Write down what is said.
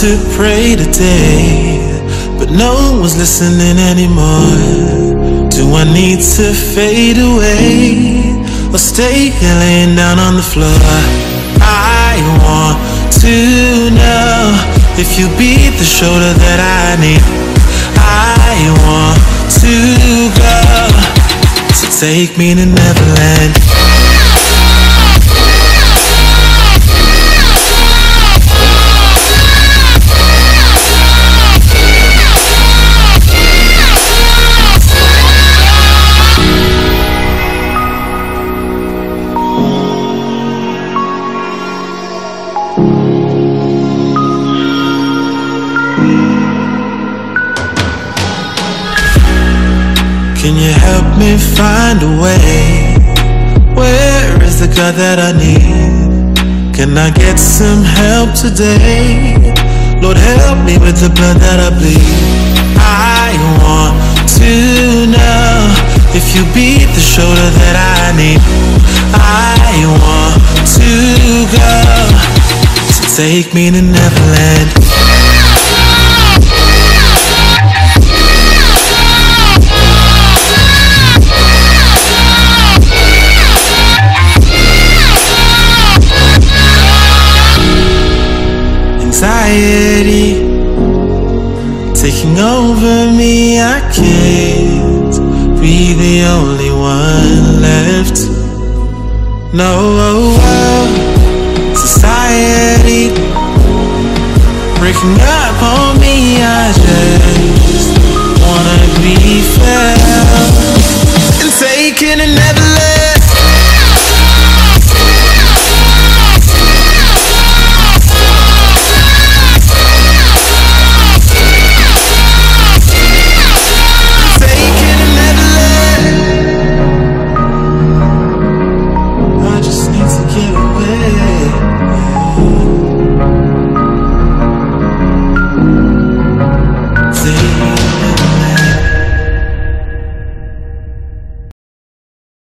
to pray today, but no one's listening anymore. Do I need to fade away or stay here laying down on the floor? I want to know if you'll be the shoulder that I need. I want to go, so take me to Neverland. Can you help me find a way? Where is the God that I need? Can I get some help today? Lord, help me with the blood that I bleed. I want to know if you be the shoulder that I need. I want to go, so take me to Neverland. Anxiety taking over me, I can't be the only one left. No, society breaking up on me, I just